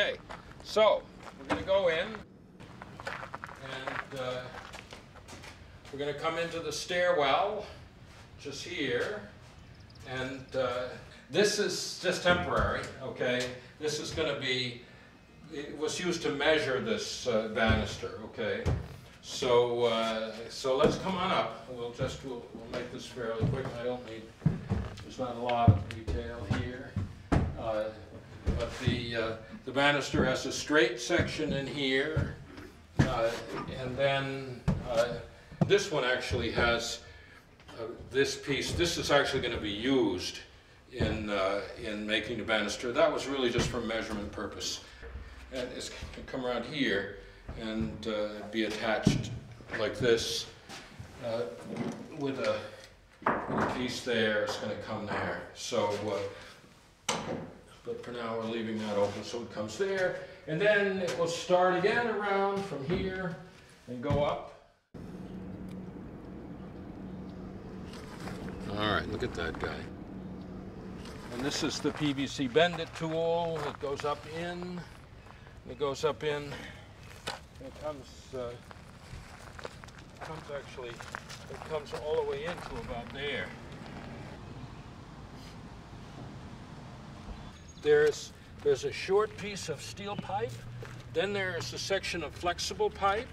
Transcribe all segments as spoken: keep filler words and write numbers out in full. Okay, so we're going to go in and uh, we're going to come into the stairwell just here, and uh, this is just temporary, okay? This is going to be, it was used to measure this uh, banister, okay? So uh, so let's come on up. We'll just, we'll, we'll make this fairly quick. I don't need, there's not a lot of detail here. Uh, but the, uh, the banister has a straight section in here, uh, and then uh, this one actually has uh, this piece. This is actually going to be used in, uh, in making the banister. That was really just for measurement purpose. And it's going to come around here and uh, be attached like this uh, with, a, with a piece there. It's going to come there. So, uh, but for now we're leaving that open so it comes there. And then it will start again around from here and go up. All right, look at that guy. And this is the P V C Bendit tool. It goes up in, it goes up in. It comes, uh, it comes actually, it comes all the way into about there. There's, there's a short piece of steel pipe, then there's a section of flexible pipe,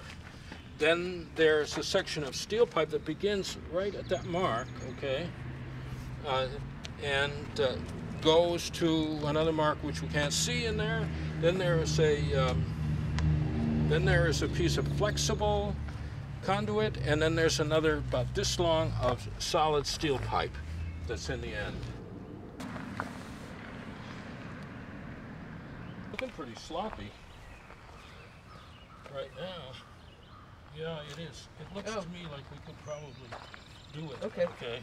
then there's a section of steel pipe that begins right at that mark, okay, uh, and uh, goes to another mark which we can't see in there. Then there is a... Um, Then there is a piece of flexible conduit, and then there's another about this long of solid steel pipe that's in the end. Looking pretty sloppy right now. Yeah, it is. It looks oh. to me like we could probably do it. Okay. Okay.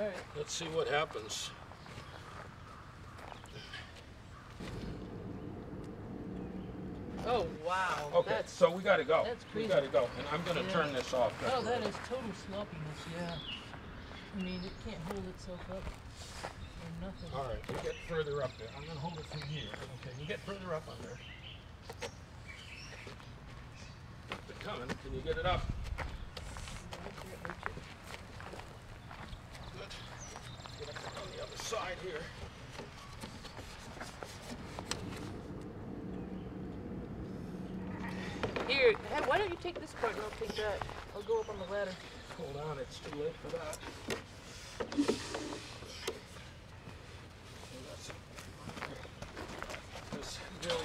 All right. Let's see what happens. Oh wow! Okay, that's, so we gotta go. That's crazy. We gotta go, and I'm gonna yeah. turn this off. Oh, right. That is total sloppiness. Yeah. I mean, it can't hold itself up or nothing. All right, we'll get further up there. I'm gonna hold it from here. Okay, you get further up on there. They're coming. Can you get it up? Good. Get up on the other side here. Hey, why don't you take this part and I'll take that. I'll go up on the ladder. Hold on, it's too late for that. This build.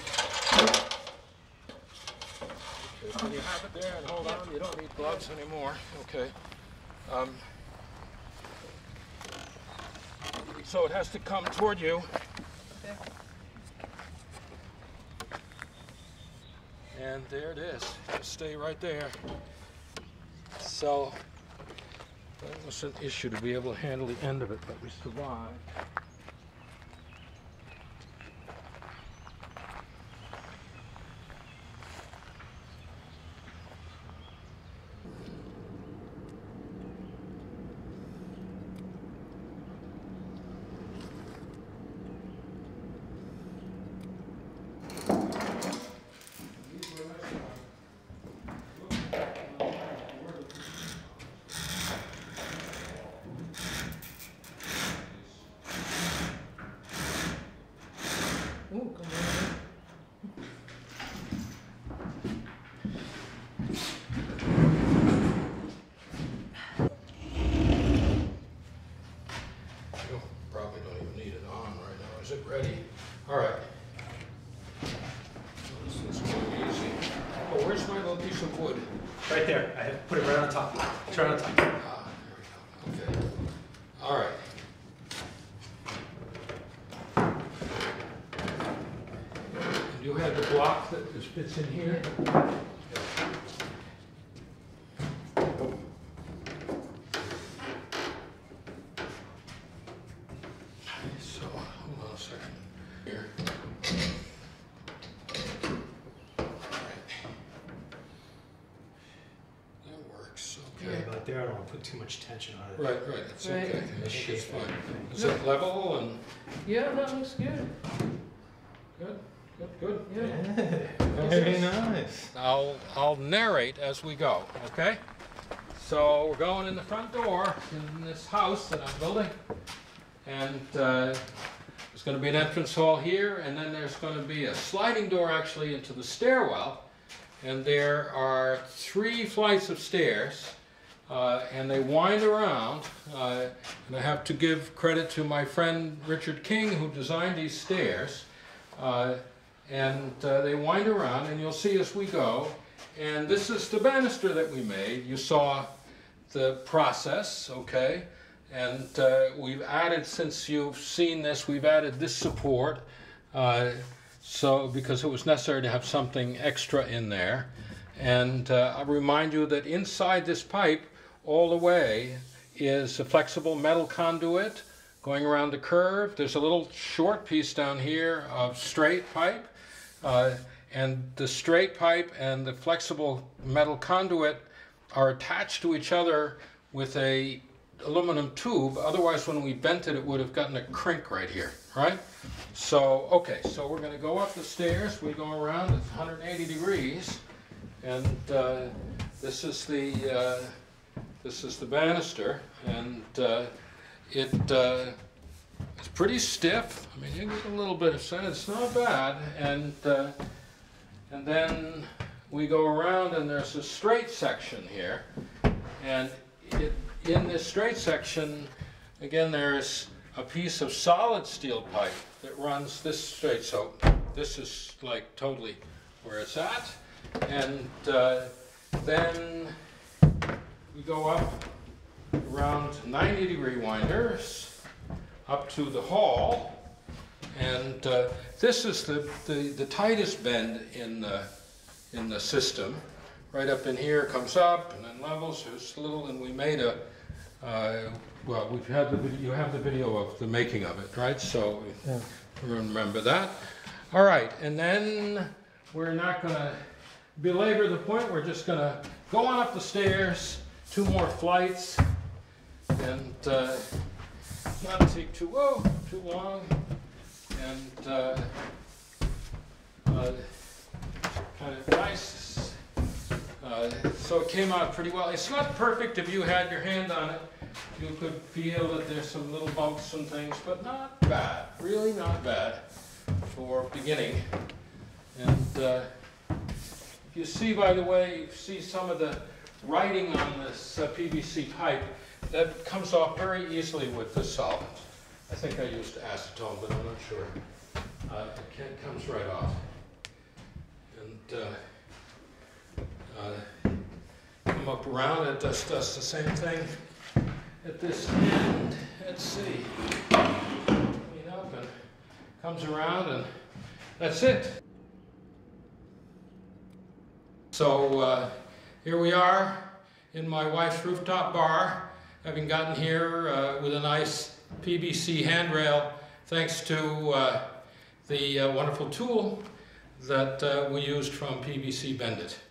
When you have it there and hold on, you don't need gloves anymore. Okay. Um, so it has to come toward you. Okay. And there it is. Just stay right there. So that was an issue to be able to handle the end of it, but we survived. Is it ready? All right. So this is going easy. Oh, where's my little piece of wood? Right there. I have put it right on top. It's right on top. Ah, there we go. Okay. All right. And you have the block that just fits in here. There, I don't want to put too much tension on it. Right, right. It's right. Okay. I think it's fine. Is it level and? Yeah, that looks good. Good. Good, good. Yeah. Yeah. Very nice. I'll, I'll narrate as we go, okay? So we're going in the front door in this house that I'm building. And uh, there's going to be an entrance hall here, and then there's going to be a sliding door actually into the stairwell. And there are three flights of stairs, uh, and they wind around. Uh, and I have to give credit to my friend Richard King, who designed these stairs. Uh, and uh, they wind around, and you'll see as we go. And this is the banister that we made. You saw the process, okay? And uh, we've added, since you've seen this, we've added this support, uh, so because it was necessary to have something extra in there. And uh, I'll remind you that inside this pipe, all the way, is a flexible metal conduit going around the curve. There's a little short piece down here of straight pipe. Uh, and the straight pipe and the flexible metal conduit are attached to each other with a aluminum tube. Otherwise, when we bent it, it would have gotten a crink right here, right? So, okay, so we're going to go up the stairs. We go around at one hundred eighty degrees, and uh, this is the uh, this is the banister, and uh, it uh, it's pretty stiff. I mean, you get a little bit of sand. It's not bad, and uh, and then we go around, and there's a straight section here, and it. In this straight section, again, there is a piece of solid steel pipe that runs this straight. So this is like totally where it's at. And uh, then we go up around ninety degree winders up to the hall. And uh, this is the, the, the tightest bend in the, in the system. Right up in here, comes up, and then levels. There's a little, and we made a, Uh, well, we've had the video, you have the video of the making of it, right? So yeah. Remember that. All right, and then we're not going to belabor the point. We're just going to go on up the stairs, two more flights, and uh, not take too oh, too long, and uh, uh, kind of nice. Uh, so it came out pretty well. It's not perfect. If you had your hand on it, you could feel that there's some little bumps and things, but not bad. Really not bad for beginning. And uh, you see, by the way, you see some of the writing on this uh, P V C pipe. That comes off very easily with this solvent. I think I used acetone, but I'm not sure. Uh, it comes right off. And. Uh, Uh, come up around, it does, does the same thing at this end. Let's see, clean up and comes around, and that's it. So uh, here we are in my wife's rooftop bar, having gotten here uh, with a nice P V C handrail, thanks to uh, the uh, wonderful tool that uh, we used from P V C Bendit.